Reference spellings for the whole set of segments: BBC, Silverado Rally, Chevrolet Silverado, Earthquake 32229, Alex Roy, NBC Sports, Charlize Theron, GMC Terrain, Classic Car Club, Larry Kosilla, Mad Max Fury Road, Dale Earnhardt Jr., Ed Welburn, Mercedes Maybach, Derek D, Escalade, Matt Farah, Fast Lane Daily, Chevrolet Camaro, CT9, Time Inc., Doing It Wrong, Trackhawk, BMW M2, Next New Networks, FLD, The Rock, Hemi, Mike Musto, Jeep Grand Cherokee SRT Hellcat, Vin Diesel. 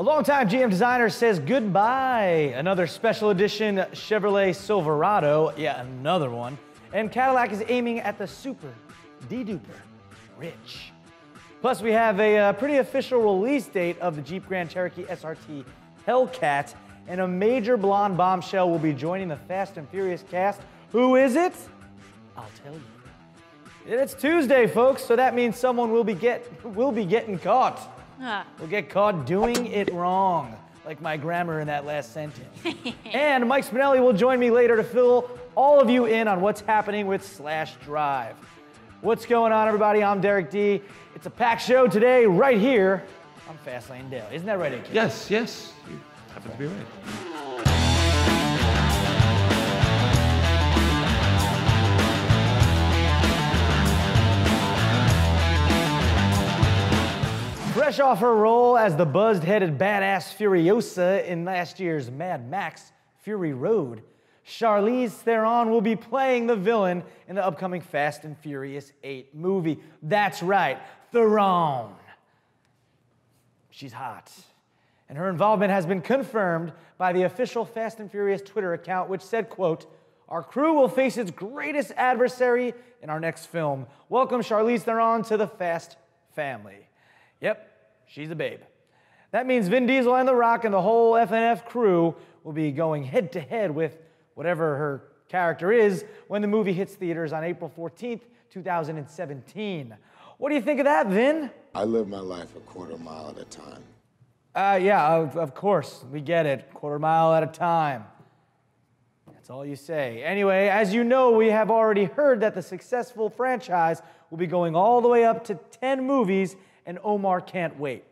A longtime GM designer says goodbye. Another special edition Chevrolet Silverado, yeah, another one. And Cadillac is aiming at the super de-duper rich. Plus, we have a pretty official release date of the Jeep Grand Cherokee SRT Hellcat, and a major blonde bombshell will be joining the Fast and Furious cast. Who is it? I'll tell you. It's Tuesday, folks, so that means someone will be getting caught. We'll get caught doing it wrong, like my grammar in that last sentence. And Mike Spinelli will join me later to fill all of you in on what's happening with Slash Drive. What's going on, everybody? I'm Derek D. It's a packed show today, right here on Fast Lane Daily. Isn't that right, Ike? Yes, yes. You happen to be right. Fresh off her role as the buzzed-headed badass Furiosa in last year's Mad Max Fury Road, Charlize Theron will be playing the villain in the upcoming Fast and Furious 8 movie. That's right, Theron. She's hot. And her involvement has been confirmed by the official Fast and Furious Twitter account, which said, quote, "Our crew will face its greatest adversary in our next film. Welcome Charlize Theron to the Fast family." Yep, she's a babe. That means Vin Diesel and The Rock and the whole FNF crew will be going head-to-head with whatever her character is when the movie hits theaters on April 14th, 2017. What do you think of that, Vin? I live my life a quarter mile at a time. Of course, we get it. Quarter mile at a time. That's all you say. Anyway, as you know, we have already heard that the successful franchise will be going all the way up to 10 movies, and Omar can't wait.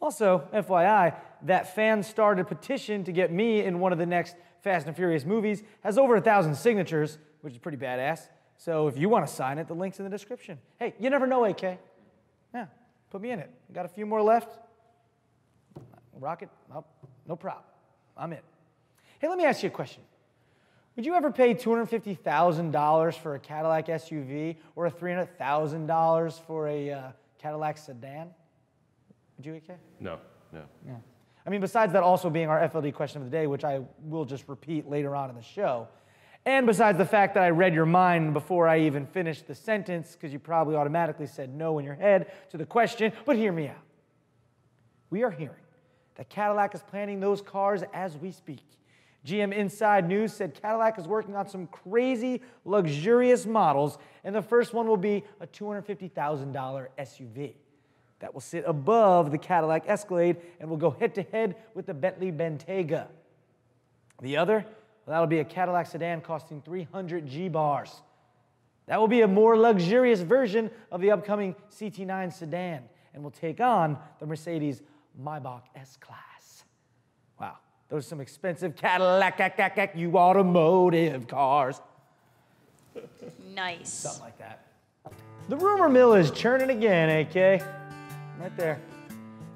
Also, FYI, that fan-started petition to get me in one of the next Fast and Furious movies has over 1,000 signatures, which is pretty badass. So if you want to sign it, the link's in the description. Hey, you never know, AK. Yeah, put me in it. Got a few more left. Rocket, no problem. I'm in. Hey, let me ask you a question. Would you ever pay $250,000 for a Cadillac SUV or a $300,000 for a Cadillac sedan? Would you, AK? No. Yeah. I mean, besides that also being our FLD question of the day, which I will just repeat later on in the show, and besides the fact that I read your mind before I even finished the sentence, because you probably automatically said no in your head to the question, but hear me out. We are hearing that Cadillac is planning those cars as we speak. GM Inside News said Cadillac is working on some crazy, luxurious models, and the first one will be a $250,000 SUV that will sit above the Cadillac Escalade and will go head-to-head with the Bentley Bentayga. The other, well, that'll be a Cadillac sedan costing 300 G-bars. That will be a more luxurious version of the upcoming CT9 sedan and will take on the Mercedes Maybach S-Class. Wow. Those are some expensive Cadillac, you automotive cars. Nice. Something like that. The rumor mill is churning again, AK. Right there.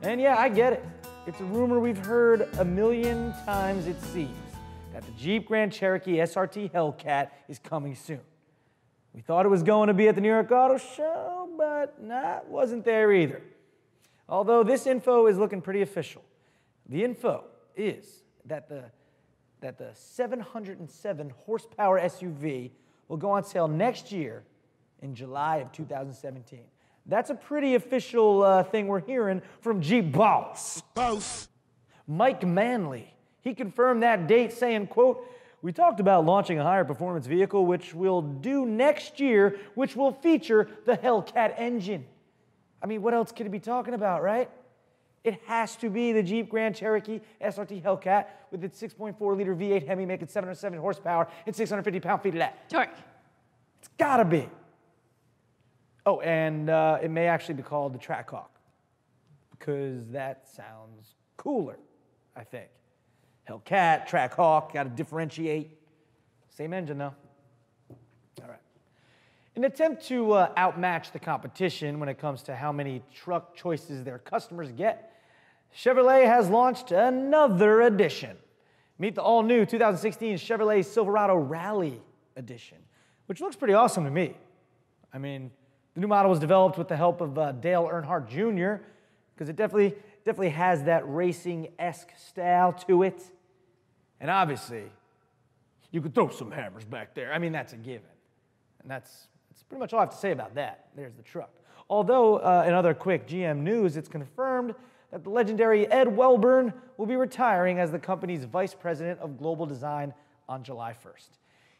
And yeah, I get it. It's a rumor we've heard a million times, it seems, that the Jeep Grand Cherokee SRT Hellcat is coming soon. We thought it was going to be at the New York Auto Show, but nah, it wasn't there either. Although this info is looking pretty official. The info is that the 707 horsepower SUV will go on sale next year in July of 2017. That's a pretty official thing we're hearing from Jeep boss. Mike Manley. He confirmed that date saying, quote, "We talked about launching a higher performance vehicle, which we'll do next year, which will feature the Hellcat engine." I mean, what else could he be talking about, right? It has to be the Jeep Grand Cherokee SRT Hellcat with its 6.4-liter V8 Hemi making 707 horsepower and 650 pound-feet of that torque. It's gotta be. Oh, and it may actually be called the Trackhawk because that sounds cooler, I think. Hellcat, Trackhawk, gotta differentiate. Same engine, though. All right. In an attempt to outmatch the competition when it comes to how many truck choices their customers get, Chevrolet has launched another edition. Meet the all-new 2016 Chevrolet Silverado Rally edition, which looks pretty awesome to me. I mean, the new model was developed with the help of Dale Earnhardt Jr., because it definitely definitely has that racing-esque style to it. And obviously, you could throw some hammers back there. I mean, that's a given. And that's pretty much all I have to say about that. There's the truck. Although, in other quick GM news, it's confirmed that the legendary Ed Welburn will be retiring as the company's vice president of global design on July 1st.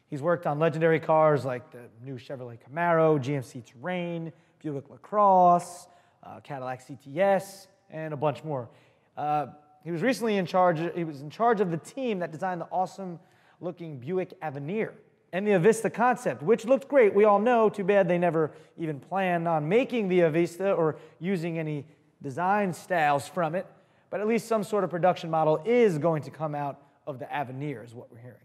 He's worked on legendary cars like the new Chevrolet Camaro, GMC Terrain, Buick Lacrosse, Cadillac CTS, and a bunch more. He was recently in charge. He was in charge of the team that designed the awesome-looking Buick Avenir and the Avista concept, which looked great. We all know. Too bad they never even planned on making the Avista or using any design styles from it. But at least some sort of production model is going to come out of the Avenir, is what we're hearing.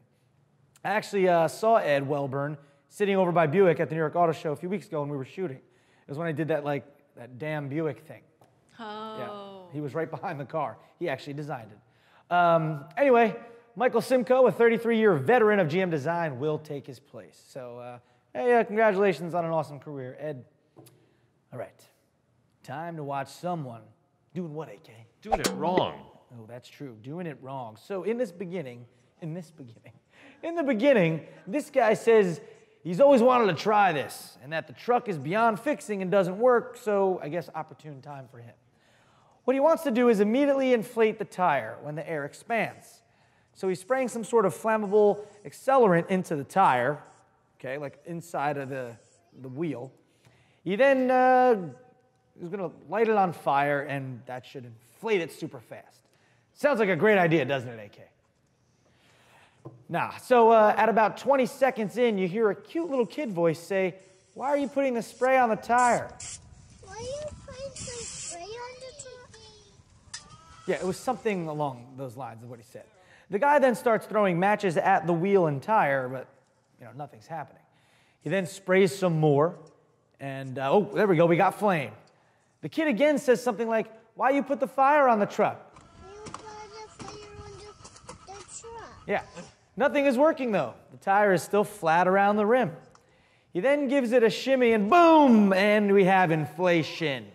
I actually saw Ed Welburn sitting over by Buick at the New York Auto Show a few weeks ago when we were shooting. It was when I did that, like, that damn Buick thing. Oh. Yeah, he was right behind the car. He actually designed it. Anyway, Michael Simcoe, a 33-year veteran of GM design, will take his place. So, hey, congratulations on an awesome career, Ed. All right, time to watch someone doing what, AK? Doing it wrong. Oh, that's true. Doing it wrong. So in the beginning, this guy says he's always wanted to try this and that the truck is beyond fixing and doesn't work, so I guess opportune time for him. What he wants to do is immediately inflate the tire when the air expands. So he's spraying some sort of flammable accelerant into the tire, okay, like inside of the wheel. He then is gonna light it on fire and that should inflate it super fast. Sounds like a great idea, doesn't it, AK? Nah, so at about 20 seconds in, you hear a cute little kid voice say, "Why are you putting the spray on the tire?" Why are you putting some spray on the tire? Yeah, it was something along those lines of what he said. The guy then starts throwing matches at the wheel and tire, but, you know, nothing's happening. He then sprays some more, and, oh, there we go, we got flame. The kid again says something like, "Why you put the fire on the truck?" Yeah, nothing is working though. The tire is still flat around the rim. He then gives it a shimmy and boom, and we have inflation.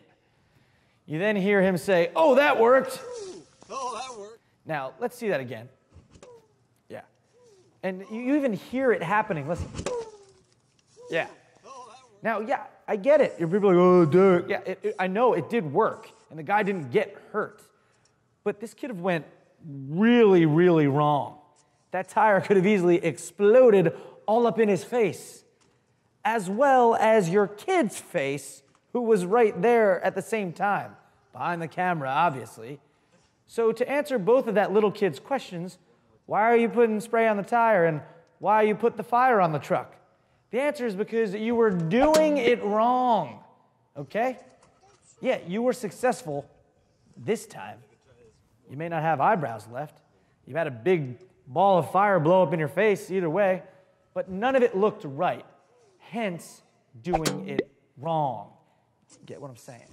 You then hear him say, "Oh, that worked." Oh, that worked. Now, let's see that again. Yeah. And you even hear it happening, listen. Yeah. Oh, that worked. Now, yeah, I get it. You're people like, "Oh, dude." Yeah, I know it did work, and the guy didn't get hurt. But this could have went really, really wrong. That tire could have easily exploded all up in his face, as well as your kid's face, who was right there at the same time, behind the camera, obviously. So to answer both of that little kid's questions, why are you putting spray on the tire and why you put the fire on the truck? The answer is because you were doing it wrong, okay? Yeah, you were successful this time. You may not have eyebrows left. You've had a big ball of fire blow up in your face, either way, but none of it looked right, hence doing it wrong. Get what I'm saying?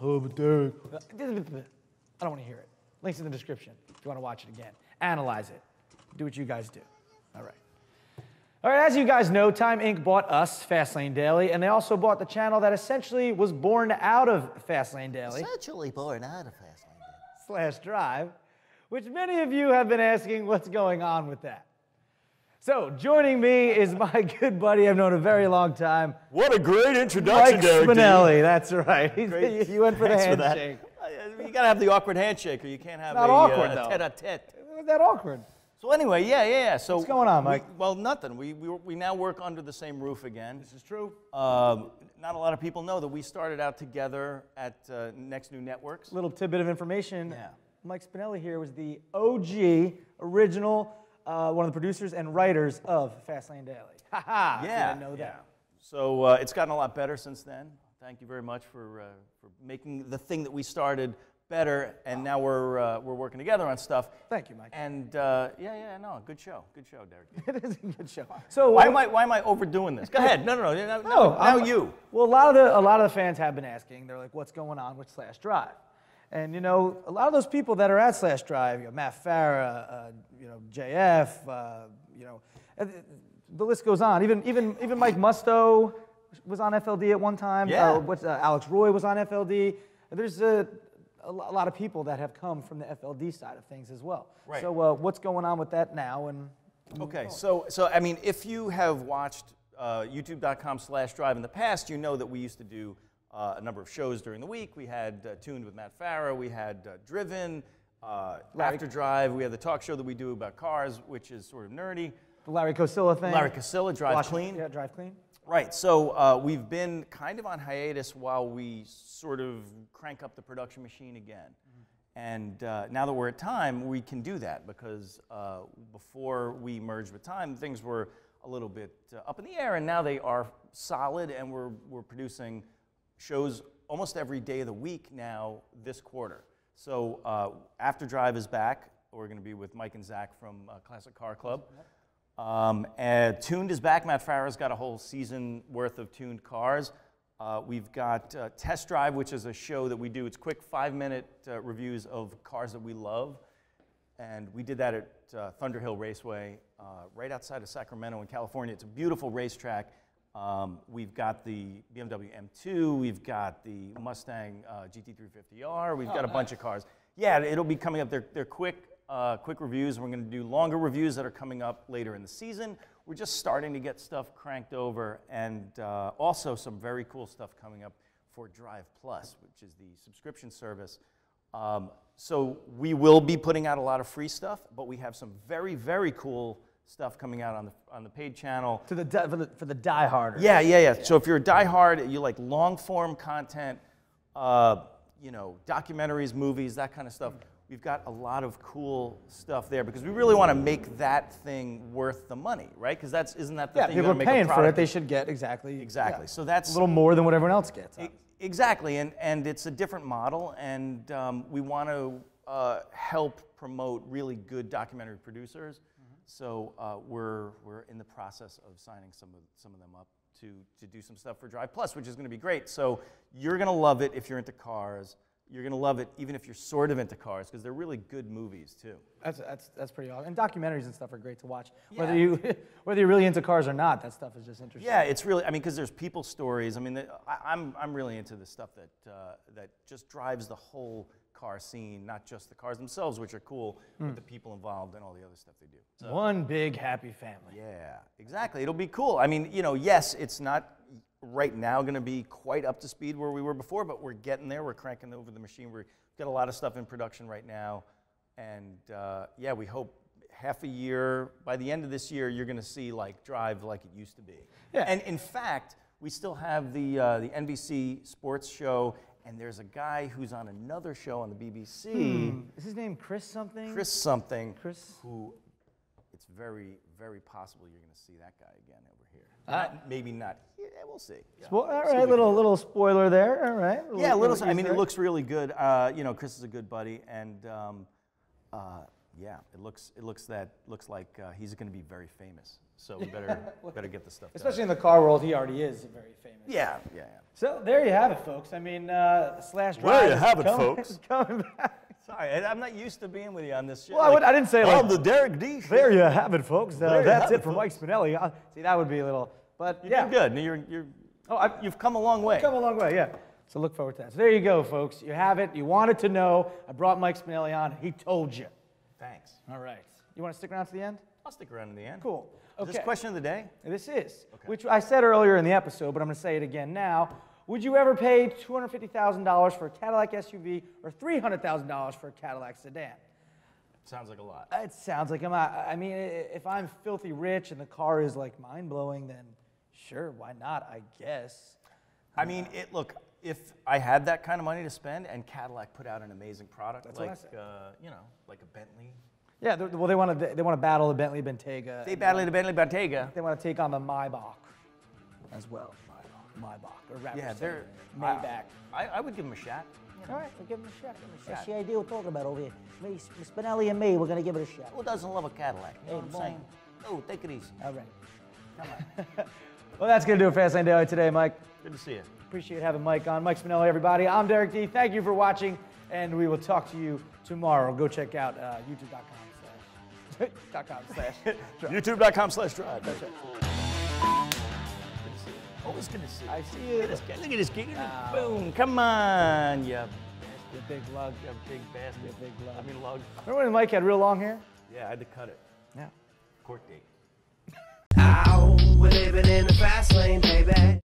Oh, but dude. I don't want to hear it. Links in the description if you want to watch it again. Analyze it. Do what you guys do. All right. All right, as you guys know, Time Inc. bought us, Fast Lane Daily, and they also bought the channel that essentially was born out of Fast Lane Daily. Essentially born out of Fast Lane Daily. Slash Drive. Which many of you have been asking what's going on with that. So, joining me is my good buddy I've known a very long time. What a great introduction, Mike Spinelli, Derek, that's right. You went for the handshake. For you gotta have the awkward handshake, or you can't have a tete-a-tete. Isn't that awkward? So anyway, yeah. So what's going on, Mike? Well, nothing. We now work under the same roof again. This is true. Not a lot of people know that we started out together at Next New Networks. Little tidbit of information. Yeah. Mike Spinelli here was the OG, original, one of the producers and writers of Fast Lane Daily. Ha-ha! Yeah, I know that. Yeah. So it's gotten a lot better since then. Thank you very much for making the thing that we started better, and now we're working together on stuff. Thank you, Mike. And yeah, no, good show, Derek. It is a good show. So why am I overdoing this? Go ahead. No. Well, a lot of the fans have been asking. They're like, what's going on with Slash Drive? And, you know, a lot of those people that are at Slash Drive, you know, Matt Farah, you know, JF, you know, the list goes on. Even Mike Musto was on FLD at one time. Yeah. Alex Roy was on FLD. There's a lot of people that have come from the FLD side of things as well. Right. So what's going on with that now? And okay, so I mean, if you have watched youtube.com/drive in the past, you know that we used to do a number of shows during the week. We had Tuned with Matt Farah, we had Driven, After Drive, we had the talk show that we do about cars, which is sort of nerdy. The Larry Kosilla thing. Larry Kosilla, Drive Clean. Yeah, Drive Clean. Right, so we've been kind of on hiatus while we sort of crank up the production machine again. And now that we're at Time, we can do that, because before we merged with Time, things were a little bit up in the air, and now they are solid, and we're producing shows almost every day of the week now this quarter. So After Drive is back. We're going to be with Mike and Zach from Classic Car Club. Tuned is back. Matt Farah's got a whole season worth of tuned cars. We've got Test Drive, which is a show that we do. It's quick 5-minute reviews of cars that we love. And we did that at Thunder Hill Raceway right outside of Sacramento in California. It's a beautiful racetrack. We've got the BMW M2. We've got the Mustang GT350R. We've got a bunch of cars. Yeah, it'll be coming up. They're quick reviews. We're going to do longer reviews that are coming up later in the season. We're just starting to get stuff cranked over, and also some very cool stuff coming up for Drive Plus, which is the subscription service. So we will be putting out a lot of free stuff, but we have some very, very cool stuff coming out on the paid channel. For the dieharders. Yeah. So if you're a diehard, you like long-form content, you know, documentaries, movies, that kind of stuff. We've got a lot of cool stuff there, because we really want to make that thing worth the money, right? Because isn't that the thing? Yeah, people are paying for it. They should get exactly. Yeah. So that's a little more than what everyone else gets. Exactly, and it's a different model, and we want to help promote really good documentary producers. So we're in the process of signing some of them up to do some stuff for Drive Plus, which is going to be great. So you're going to love it if you're into cars. You're going to love it even if you're sort of into cars, because they're really good movies, too. That's pretty awesome. And documentaries and stuff are great to watch. Yeah. Whether you're really into cars or not, that stuff is just interesting. Yeah, it's really, I mean, because there's people stories. I mean, I'm really into the stuff that just drives the whole car scene, not just the cars themselves, which are cool, but the people involved and all the other stuff they do. So, one big happy family. Yeah, exactly. It'll be cool. I mean, you know, yes, it's not right now going to be quite up to speed where we were before, but we're getting there. We're cranking over the machine. We've got a lot of stuff in production right now, and yeah, we hope half a year, by the end of this year, you're going to see like Drive like it used to be. Yeah. And in fact, we still have the NBC Sports show, and there's a guy who's on another show on the BBC. Is his name Chris something? Chris something. Chris. Who? It's very, very possible you're going to see that guy again over here. Maybe not. Yeah, we'll see. Yeah. All right, little spoiler there. All right. A little. I mean, it looks really good. You know, Chris is a good buddy, and yeah, it looks like he's going to be very famous. So we better get the stuff. Especially in the car world, he already is very famous. Yeah. So there you have it, folks. I mean, Slash Drive. There you have it, folks. Coming back. Sorry, I'm not used to being with you on this show. Well, like, I didn't say like... on the Derek D show. There you have it, folks. That's it for Mike Spinelli. See, that would be a little... But you're doing good. You've come a long way. You've come a long way, yeah. So look forward to that. So there you go, folks. You have it. You wanted to know. I brought Mike Spinelli on. He told you. Thanks. All right. You want to stick around to the end? I'll stick around to the end. Cool. Okay. Is this question of the day? This is. Okay. Which I said earlier in the episode, but I'm going to say it again now. Would you ever pay $250,000 for a Cadillac SUV or $300,000 for a Cadillac sedan? Sounds like a lot. It sounds like a lot. I mean, if I'm filthy rich and the car is like mind-blowing, then sure, why not, I guess. I mean, look, if I had that kind of money to spend and Cadillac put out an amazing product, like a Bentley. Yeah, well, they want to battle the Bentley Bentayga. They battle the Bentley Bentayga. They want to take on the Maybach as well. Maybach, or rather Maybach. I would give him a shot. All right, we'll give him a shot. That's the idea we're talking about over here. Spinelli and me, we're going to give it a shot. Who doesn't love a Cadillac? You know what I'm saying? Oh, take it easy. All right. Come on. Well, that's going to do it for Fast Lane Daily today, Mike. Good to see you. Appreciate having Mike on. Mike Spinelli, everybody. I'm Derek D. Thank you for watching, and we will talk to you tomorrow. Go check out youtube.com/drive. That's right. Always good to see you. I see you. Look at this kid. Boom. Come on, you bastard. Your big lug. Your big bastard. Your big lug. I mean lug. Remember when Mike had real long hair? Yeah, I had to cut it. Yeah. Court date.